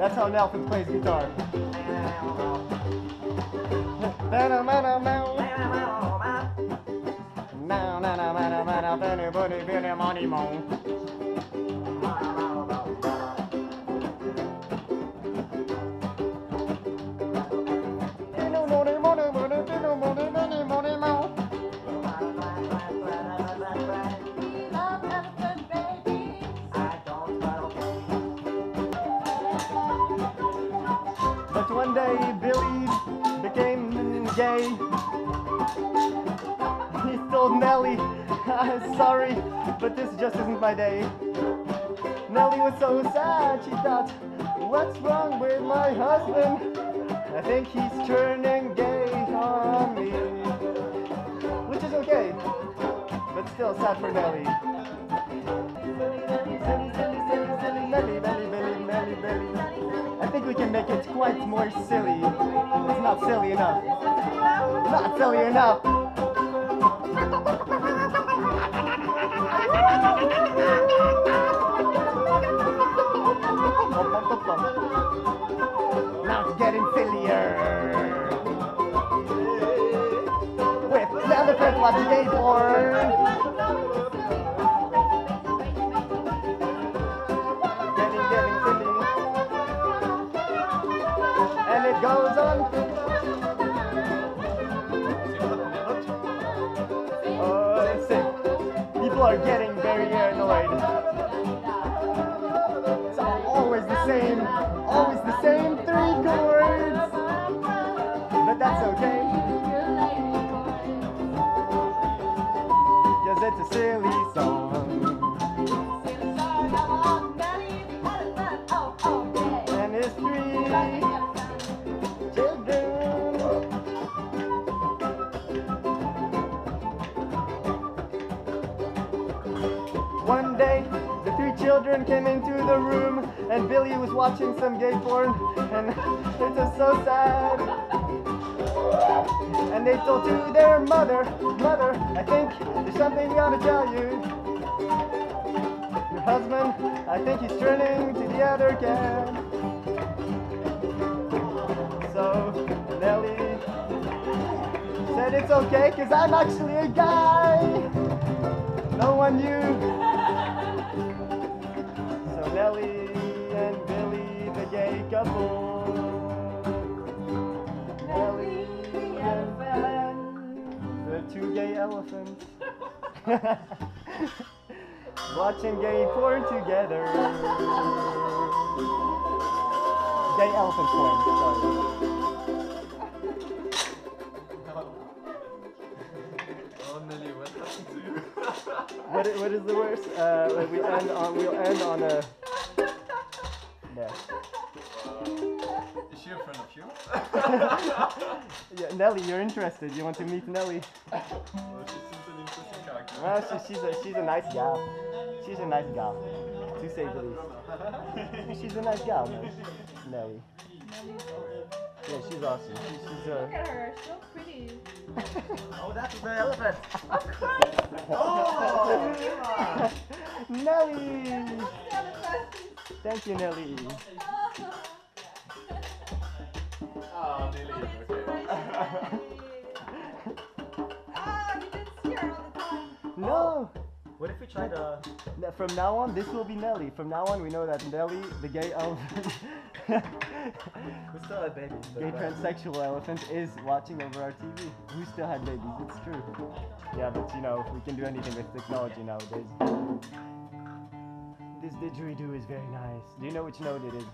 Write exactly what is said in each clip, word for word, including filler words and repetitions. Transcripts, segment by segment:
That's how Nelson plays guitar. One day Billy became gay. He told Nelly, I'm sorry, but this just isn't my day. Nelly was so sad, she thought, what's wrong with my husband? I think he's turning gay on me. Which is okay, but still sad for Nelly. Nelly, Nelly, Billy, Nelly, Billy. I think we can make it quite more silly. It's not silly enough. It's not silly enough. Now it's getting sillier. With the elephant was day born. Goes on. Oh, that's sick. People are getting very annoyed. It's always the same, always the same three chords. But that's okay. Cause it's a silly song. And it's three. One day, the three children came into the room, and Billy was watching some gay porn, and it was so sad. And they told to their mother, Mother, I think there's something we ought to tell you. Your husband, I think he's turning to the other camp. So, Nelly said it's okay, cause I'm actually a guy. No one knew. Nelly and Billy, the gay couple. Nelly and Ben, the two gay elephants, watching gay porn together. Gay elephant porn, sorry. Oh, Nelly, what happened to you? What is, what is the worst? Uh, we end on, we'll end on a... Yeah. Is she a friend of you? Yeah, Nelly, you're interested. You want to meet Nelly? Well, she seems an interesting character. Well, she, she's, a, she's a nice gal. She's a nice gal, to say the least. She's a nice gal, man. Nelly. Yeah, she's awesome. She, she's, uh... Look at her, she's so pretty. Oh, that's the elephant. Of course. Oh, Nelly. Thank you, Nelly. Oh. I'll delete it, okay. Ah, you did scare all the time. No. Oh. What if we try to... From now on, this will be Nelly. From now on, we know that Nelly, the gay elephant... Who still had babies? Gay transsexual elephant is watching over our T V. Who still had babies? It's true. Yeah, but you know, we can do anything with technology nowadays. This didgeridoo is very nice. Do you know which note it is?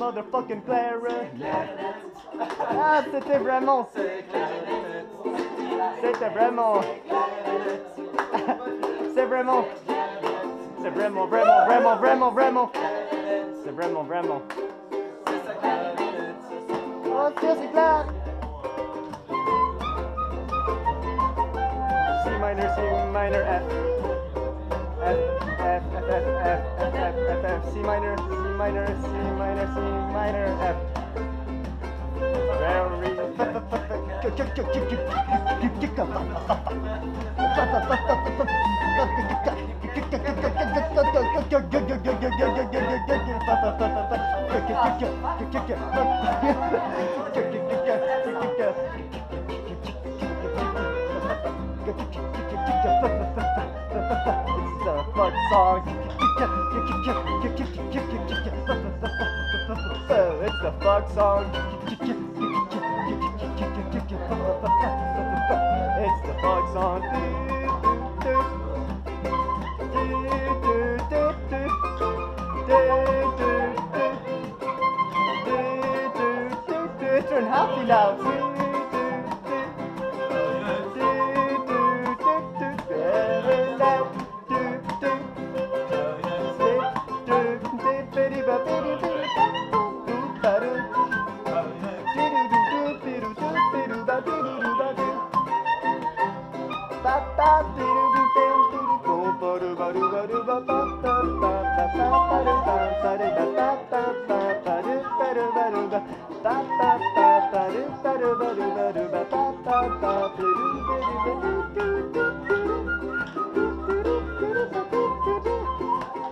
Motherfucking clarinet. Ah, c'était vraiment. C'était vraiment. C'est vraiment. C'est vraiment, vraiment, vraiment, vraiment, vraiment. C'est vraiment, vraiment. Oh, c'est clair. C minor, C minor, F. F, F, F, F, F, F, F, F, F, C minor, C minor, C minor, C minor, F. Very good. It's the fuck song. It's the fuck song. Turn happy now.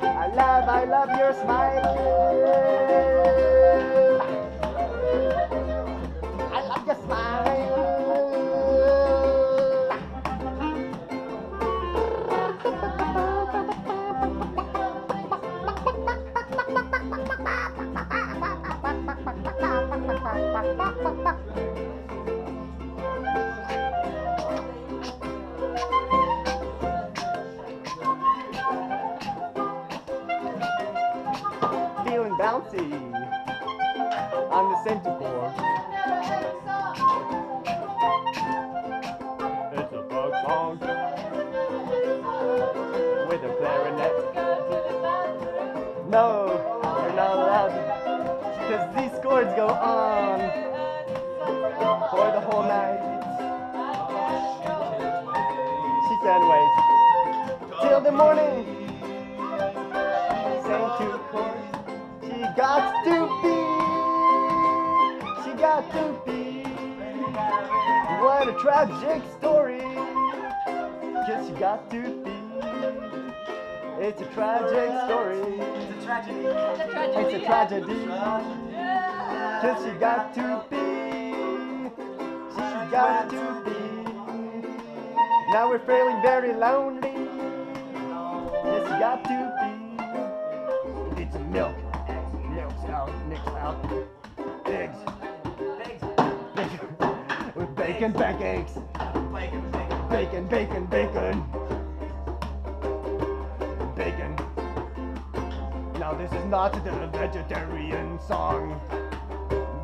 I love, I love your smile. I love your smile. Feeling bouncy on the centaur. It's a folk song with a clarinet. No, you're not allowed, because these chords go on for the whole night. She said wait till the morning. Sang two chords. She got to be. She got to be. What a tragic story. Cause she got to be. It's a tragic story. It's a tragedy. It's a tragedy. Cause she got to be. Got to be. Now we're feeling very lonely. Yes, you got to be. It's milk. Milk's out. Nick's out. Eggs. With bacon, bacon, eggs. Bacon, bacon, bacon, bacon. Bacon. Now this is not the vegetarian song.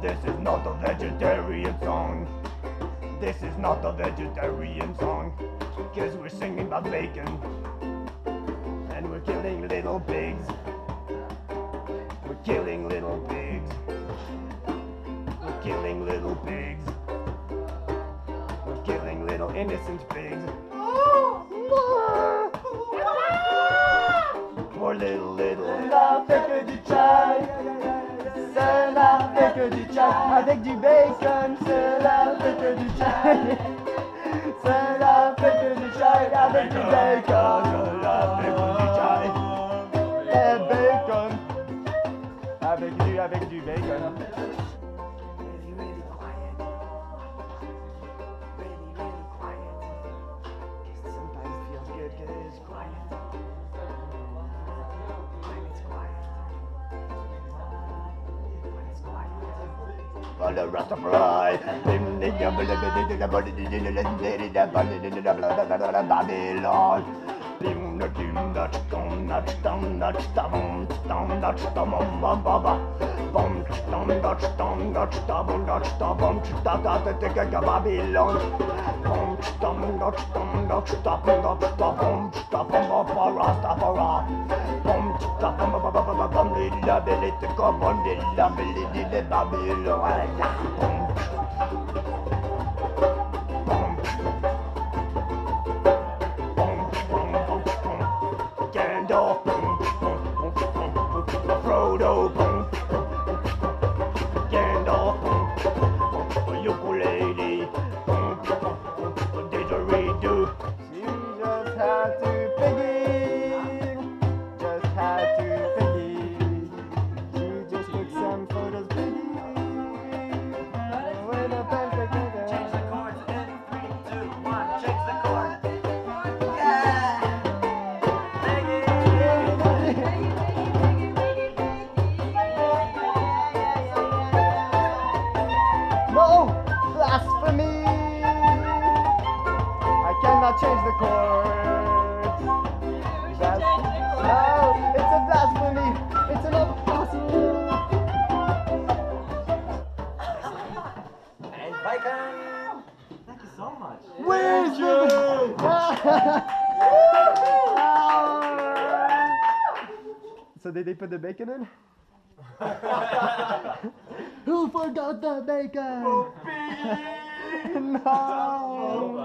This is not the vegetarian song. This is not a vegetarian song, cause we're singing about bacon, and we're killing little pigs, we're killing little pigs, we're killing little pigs, we're killing little innocent pigs, poor little little. C'est la fête du chat avec du bacon. C'est la fête du chat. C'est la fête du chat avec du bacon. C'est la fête du chat. Et bacon. Avec du, avec du bacon. Follow Rastafari. Babylon. Pump, pump, pump, pump, Gandalf, pump, pump, pump, Frodo, pump, pump, Gandalf, pump, ukulele. and I'll change the chords. Change the chords. Oh, it's a blasphemy. It's an impossible. And Viking. Thank you so much. Where's you? So did they put the bacon in? Who forgot the bacon? No!